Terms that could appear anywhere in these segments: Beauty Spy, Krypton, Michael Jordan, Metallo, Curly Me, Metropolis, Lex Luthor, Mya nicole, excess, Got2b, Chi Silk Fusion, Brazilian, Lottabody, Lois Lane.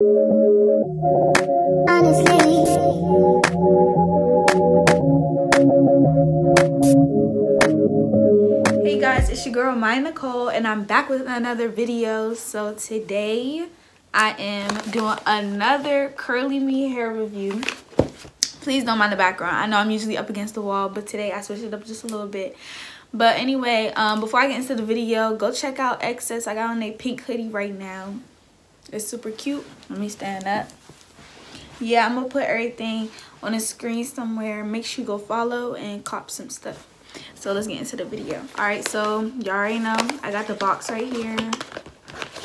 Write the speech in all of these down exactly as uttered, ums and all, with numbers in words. Hey guys, it's your girl Mya Nicole and I'm back with another video. So today I am doing another Curly Me hair review. Please don't mind the background. I know I'm usually up against the wall, but today I switched it up just a little bit. But anyway, um before I get into the video, go check out Excess. I got on a pink hoodie right now. It's super cute. Let me stand up. Yeah, I'm gonna put everything on a screen somewhere. Make sure you go follow and cop some stuff. So let's get into the video. All right, so y'all already know I got the box right here.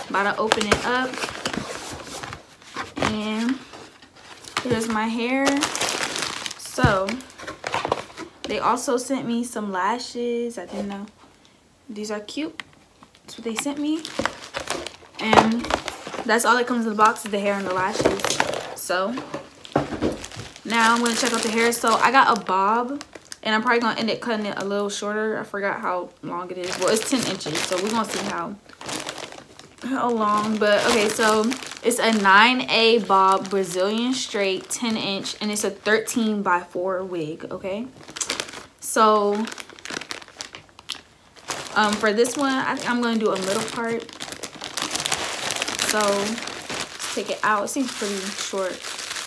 About to open it up. And here's my hair. So they also sent me some lashes. I didn't know. These are cute. That's what they sent me. And that's all that comes in the box is the hair and the lashes. So now I'm going to check out the hair. So I got a bob and I'm probably going to end up cutting it a little shorter. I forgot how long it is. Well, it's ten inches. So we're going to see how, how long. But okay, so it's a nine A bob Brazilian straight ten inch and it's a thirteen by four wig. Okay, so um, for this one, I think I'm going to do a middle part. So let's take it out. It seems pretty short,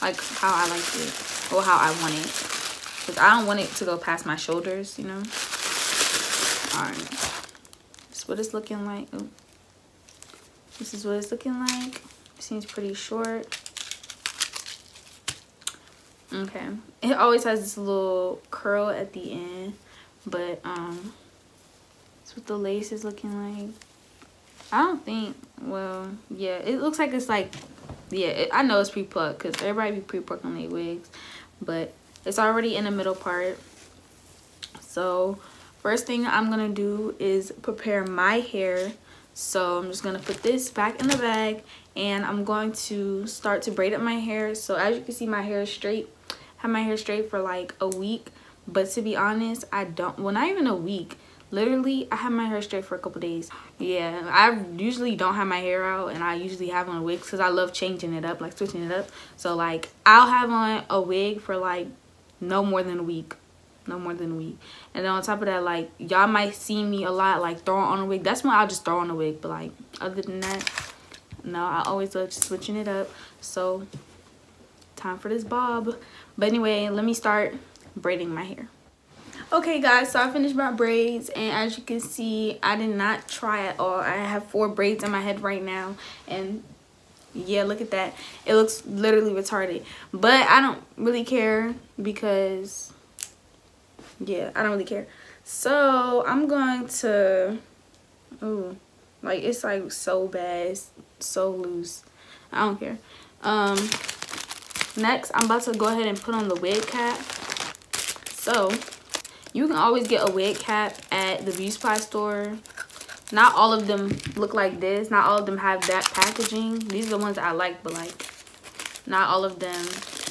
like how I like it or how I want it, because I don't want it to go past my shoulders, you know. All right, this is what it's looking like. Ooh. This is what it's looking like. It seems pretty short. Okay, it always has this little curl at the end, but um, that's what the lace is looking like. I don't think, well, yeah, it looks like it's like, yeah, it, I know it's pre-plucked because everybody be pre-plucking their wigs, but it's already in the middle part. So first thing I'm gonna do is prepare my hair. So I'm just gonna put this back in the bag and I'm going to start to braid up my hair. So as you can see, my hair is straight. I had my hair straight for like a week, but to be honest, I don't, well, not even a week. Literally, I had my hair straight for a couple days. Yeah, I usually don't have my hair out and I usually have on wigs because I love changing it up, like switching it up. So like I'll have on a wig for like no more than a week. No more than a week. And then on top of that, like y'all might see me a lot like throwing on a wig. That's when I'll just throw on a wig. But like other than that, no, I always love just switching it up. So time for this bob. But anyway, let me start braiding my hair. Okay guys, so I finished my braids and as you can see, I did not try at all. I have four braids in my head right now and yeah, look at that. It looks literally retarded, but I don't really care because yeah, I don't really care. So I'm going to, ooh, like it's like so bad, it's so loose. I don't care. Um, next, I'm about to go ahead and put on the wig cap. So you can always get a wig cap at the Beauty Spy store. Not all of them look like this. Not all of them have that packaging. These are the ones that I like, but like not all of them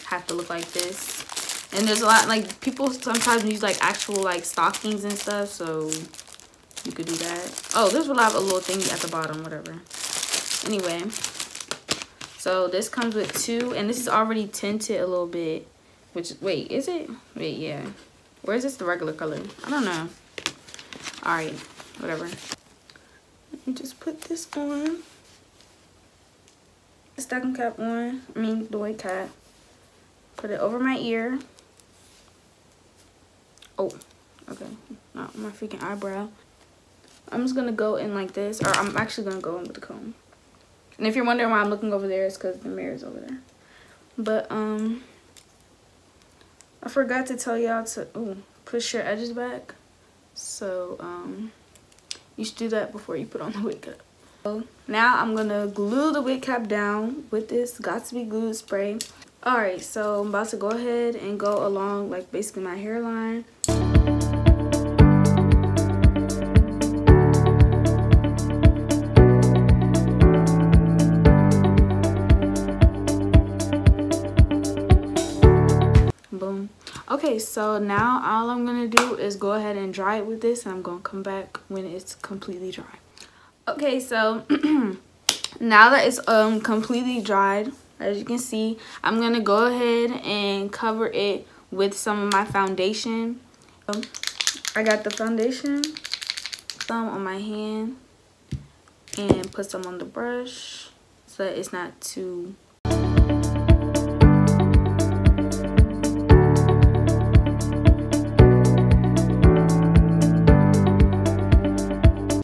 have to look like this. And there's a lot, like people sometimes use like actual like stockings and stuff. So you could do that. Oh, there's a lot of a little thingy at the bottom, whatever. Anyway, so this comes with two and this is already tinted a little bit. Which, wait, is it? Wait, yeah. Or is this the regular color? I don't know. All right, whatever. Let me just put this on. The stocking cap on. I mean, the wig cap. Put it over my ear. Oh, okay. Not my freaking eyebrow. I'm just gonna go in like this, or I'm actually gonna go in with the comb. And if you're wondering why I'm looking over there, it's because the mirror's over there. But um. I forgot to tell y'all to ooh, push your edges back. So um, you should do that before you put on the wig cap. So now I'm going to glue the wig cap down with this got to be glue spray. Alright, so I'm about to go ahead and go along like basically my hairline. Okay, so now all I'm gonna do is go ahead and dry it with this and I'm gonna come back when it's completely dry. Okay, so now that it's um completely dried, As you can see, I'm gonna go ahead and cover it with some of my foundation. I got the foundation, some on my hand, and put some on the brush so that it's not too.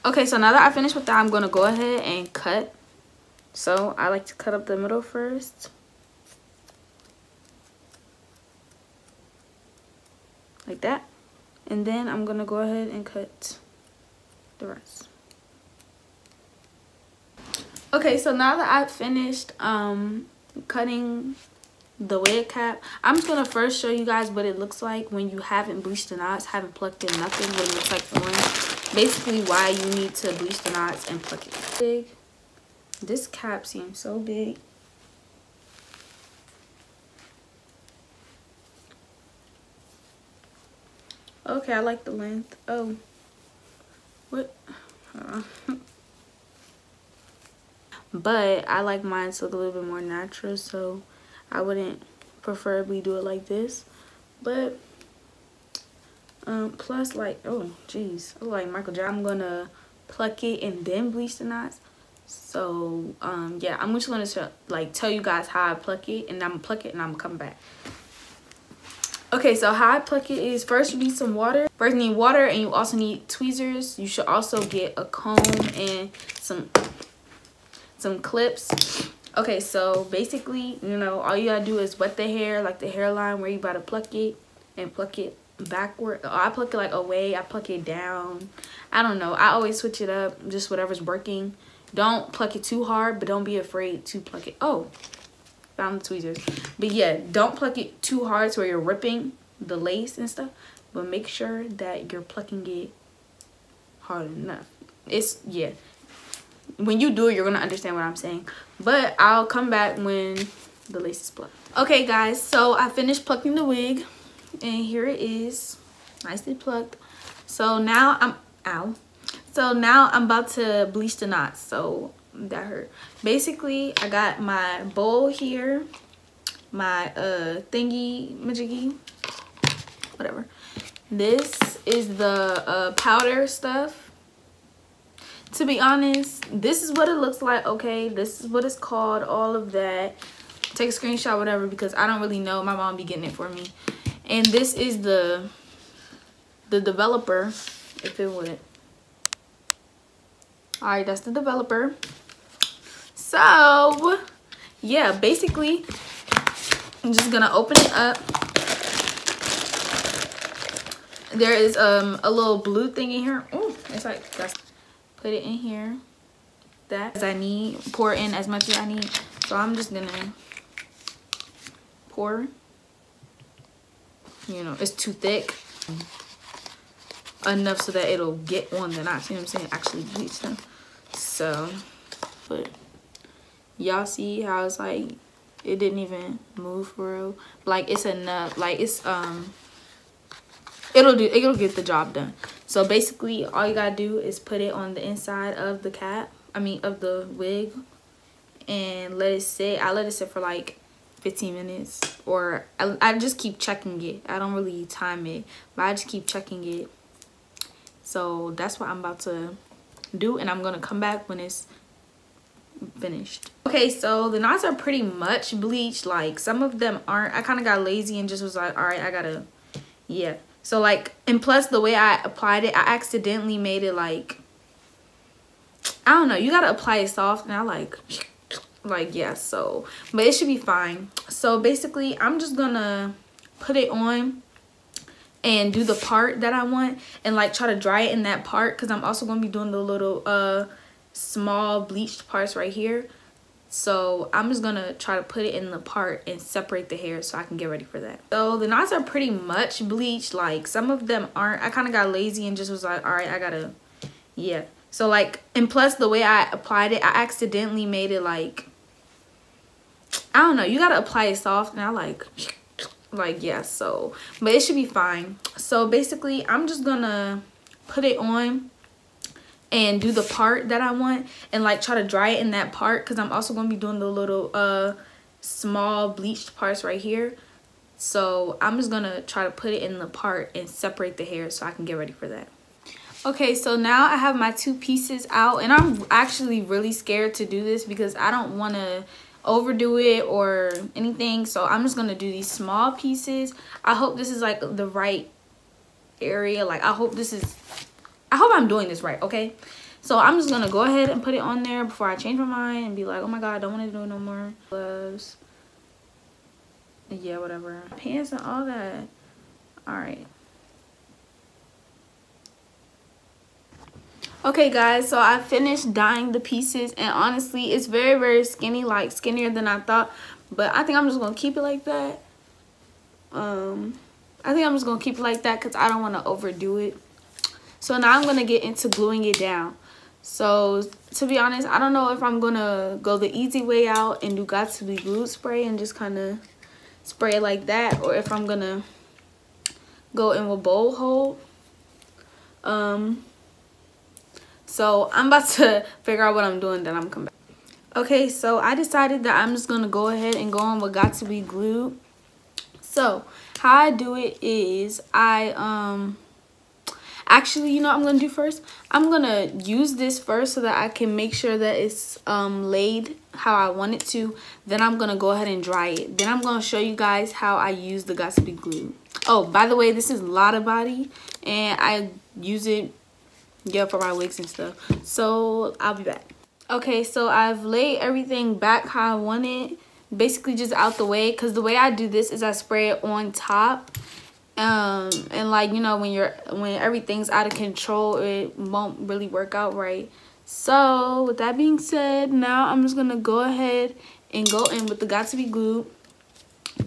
Okay, so now that I finished with that, I'm gonna go ahead and cut. So I like to cut up the middle first, like that, and then I'm gonna go ahead and cut the rest. Okay, so now that I've finished um cutting the wig cap, I'm just gonna first show you guys what it looks like when you haven't bleached the knots, haven't plucked in nothing, what it looks like orange. Basically why you need to bleach the knots and pluck it. Big. This cap seems so big. Okay, I like the length. Oh, what? Uh, but I like mine to look a little bit more natural, so I wouldn't preferably do it like this. But um, plus, like, oh, geez, I look like Michael Jordan. I'm gonna pluck it and then bleach the knots. So um yeah, I'm just gonna show, like tell you guys how I pluck it, and I'm gonna pluck it and I'm gonna come back. Okay, so how I pluck it is first you need some water. First you need water, and you also need tweezers. You should also get a comb and some some clips. Okay, so basically, you know, all you gotta do is wet the hair, like the hairline where you about to pluck it, and pluck it backward. I pluck it like away, I pluck it down. I don't know. I always switch it up, just whatever's working. Don't pluck it too hard, but don't be afraid to pluck it. Oh, found the tweezers. But yeah, don't pluck it too hard so you're ripping the lace and stuff. But make sure that you're plucking it hard enough. It's, yeah. When you do it, you're going to understand what I'm saying. But I'll come back when the lace is plucked. Okay, guys. So I finished plucking the wig. And here it is. Nicely plucked. So now I'm... Ow. So now I'm about to bleach the knots, so that hurt. Basically, I got my bowl here, my uh, thingy, majiggy, whatever. This is the uh, powder stuff. To be honest, this is what it looks like, okay? This is what it's called, all of that. Take a screenshot, whatever, because I don't really know. My mom be getting it for me. And this is the, the developer, if it would. All right, that's the developer. So, yeah, basically, I'm just gonna open it up. There is um a little blue thing in here. Oh, it's like, that's, put it in here. That as I need, pour in as much as I need. So I'm just gonna pour. You know, it's too thick. Enough so that it'll get on the knots, you know what I'm saying? Actually bleach them. So, but y'all see how it's like, it didn't even move for real. Like, it's enough, like it's, um, it'll do, it'll get the job done. So basically, all you gotta do is put it on the inside of the cap, I mean, of the wig, and let it sit. I let it sit for like fifteen minutes, or I, I just keep checking it. I don't really time it, but I just keep checking it. So that's what I'm about to do, and I'm gonna come back when it's finished. Okay, so the knots are pretty much bleached. Like, some of them aren't. I kind of got lazy and just was like, all right, I gotta, yeah. So like, and plus the way I applied it, I accidentally made it like, I don't know. You gotta apply it soft, and I like, like yeah. So, but it should be fine. So basically, I'm just gonna put it on and do the part that I want, and like try to dry it in that part, because I'm also going to be doing the little uh small bleached parts right here. So I'm just gonna try to put it in the part and separate the hair so I can get ready for that. So the knots are pretty much bleached. Like, some of them aren't. I kind of got lazy and just was like, all right, I gotta, yeah. So like, and plus the way I applied it, I accidentally made it like, I don't know. You gotta apply it soft, and I like, like yeah. So, but it should be fine. So basically, I'm just gonna put it on and do the part that I want, and like try to dry it in that part, because I'm also gonna be doing the little uh small bleached parts right here. So I'm just gonna try to put it in the part and separate the hair so I can get ready for that. Okay, so now I have my two pieces out, and I'm actually really scared to do this because I don't want to overdo it or anything. So I'm just gonna do these small pieces. I hope this is like the right area. Like I hope this is, I hope I'm doing this right, okay? So I'm just gonna go ahead and put it on there before I change my mind and be like, oh my god, I don't want to do it no more. Gloves, yeah, whatever, pants and all that. All right. Okay guys, so I finished dyeing the pieces, and honestly it's very very skinny, like skinnier than I thought, but I think I'm just gonna keep it like that. um I think I'm just gonna keep it like that because I don't want to overdo it. So now I'm gonna get into gluing it down. So to be honest, I don't know if I'm gonna go the easy way out and do got to be glue spray and just kind of spray it like that, or if I'm gonna go in with bowl hold. um So I'm about to figure out what I'm doing, then I'm coming back. Okay, so I decided that I'm just gonna go ahead and go on with got to be glue. So how I do it is I um actually, you know what I'm gonna do first? I'm gonna use this first so that I can make sure that it's um laid how I want it to. Then I'm gonna go ahead and dry it. Then I'm gonna show you guys how I use the got to be glue. Oh, by the way, this is Lottabody, and I use it, yeah, for my wigs and stuff. So I'll be back. Okay, so I've laid everything back how I want it, basically just out the way, because the way I do this is I spray it on top, um and like, you know, when you're when everything's out of control, it won't really work out right. So with that being said, now I'm just gonna go ahead and go in with the got to be glue.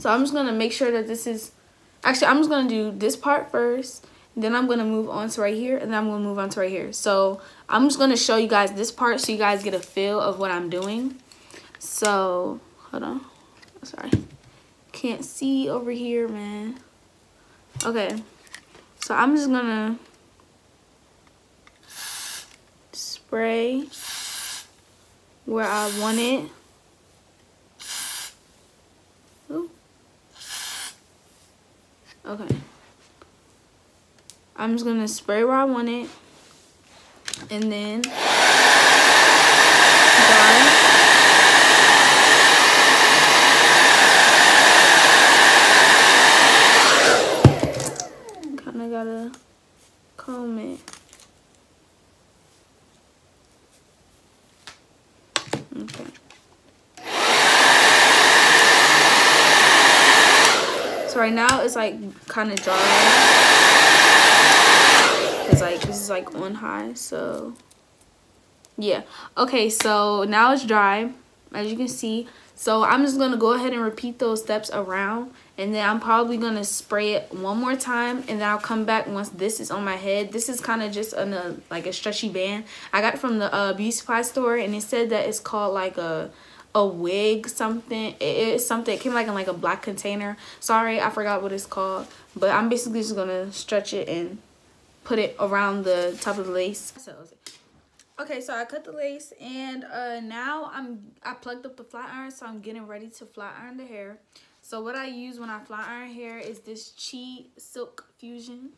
So I'm just gonna make sure that this is, actually I'm just gonna do this part first. Then I'm going to move on to right here, and then I'm going to move on to right here. So I'm just going to show you guys this part so you guys get a feel of what I'm doing. So hold on. Sorry. Can't see over here, man. Okay. So I'm just going to spray where I want it. Ooh. Okay. I'm just gonna spray where I want it, and then dye. Kinda gotta comb it. Okay. So right now it's like kinda dry. Like this is like on high, so yeah. Okay, so now it's dry, as you can see. So I'm just gonna go ahead and repeat those steps around, and then I'm probably gonna spray it one more time, and then I'll come back once this is on my head. This is kind of just on a like a stretchy band. I got it from the uh, Beauty Spy store, and it said that it's called like a a wig something. It's something. It came like in like a black container. Sorry, I forgot what it's called, but I'm basically just gonna stretch it and put it around the top of the lace. Okay, so I cut the lace, and uh, now I'm I plugged up the flat iron, so I'm getting ready to flat iron the hair. So what I use when I flat iron hair is this Chi Silk Fusion,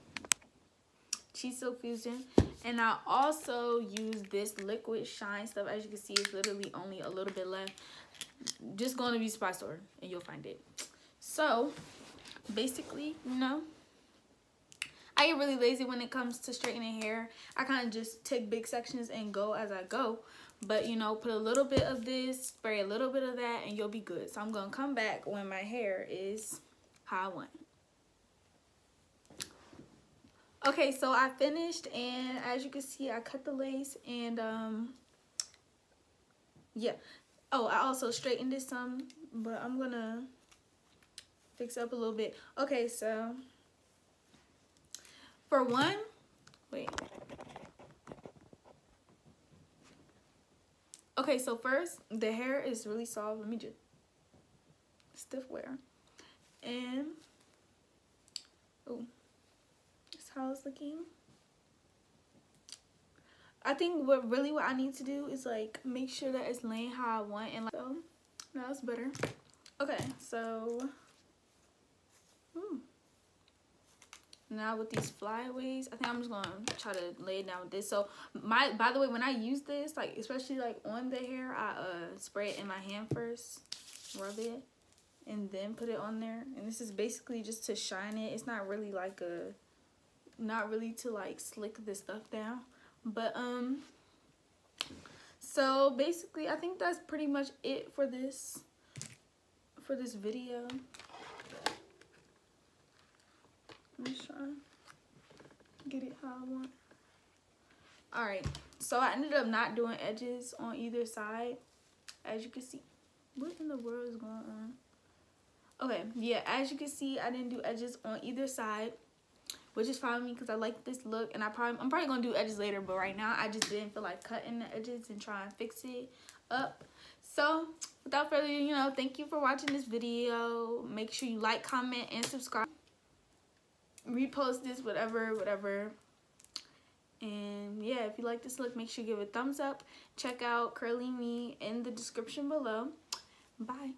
Chi Silk Fusion, and I also use this liquid shine stuff. As you can see, it's literally only a little bit left. Just going to Beauty Spy store, and you'll find it. So basically, you know, I get really lazy when it comes to straightening hair. I kind of just take big sections and go as I go. But, you know, put a little bit of this, spray a little bit of that, and you'll be good. So I'm going to come back when my hair is how I want. Okay, so I finished, and as you can see, I cut the lace, and, um, yeah. Oh, I also straightened it some, but I'm going to fix it up a little bit. Okay, so... For one, wait. Okay, so first, the hair is really soft. Let me just stiff wear. And, oh, that's how it's looking. I think what really what I need to do is like make sure that it's laying how I want, and like, so now it's better. So hmm. now with these flyaways, I think I'm just gonna try to lay it down with this. So my by the way, when I use this, like especially like on the hair, I uh spray it in my hand first, rub it, and then put it on there. And this is basically just to shine it. It's not really like a not really to like slick this stuff down. But um so basically I think that's pretty much it for this for this video. Let me try to get it how I want. Alright, so I ended up not doing edges on either side, as you can see. What in the world is going on? Okay, yeah, as you can see, I didn't do edges on either side, which is fine with me because I like this look, and I probably I'm probably gonna do edges later, but right now I just didn't feel like cutting the edges and try and fix it up. So without further ado, you know, thank you for watching this video. Make sure you like, comment, and subscribe. Repost this, whatever, whatever. And yeah, if you like this look, make sure you give it a thumbs up. Check out Curly Me in the description below. Bye.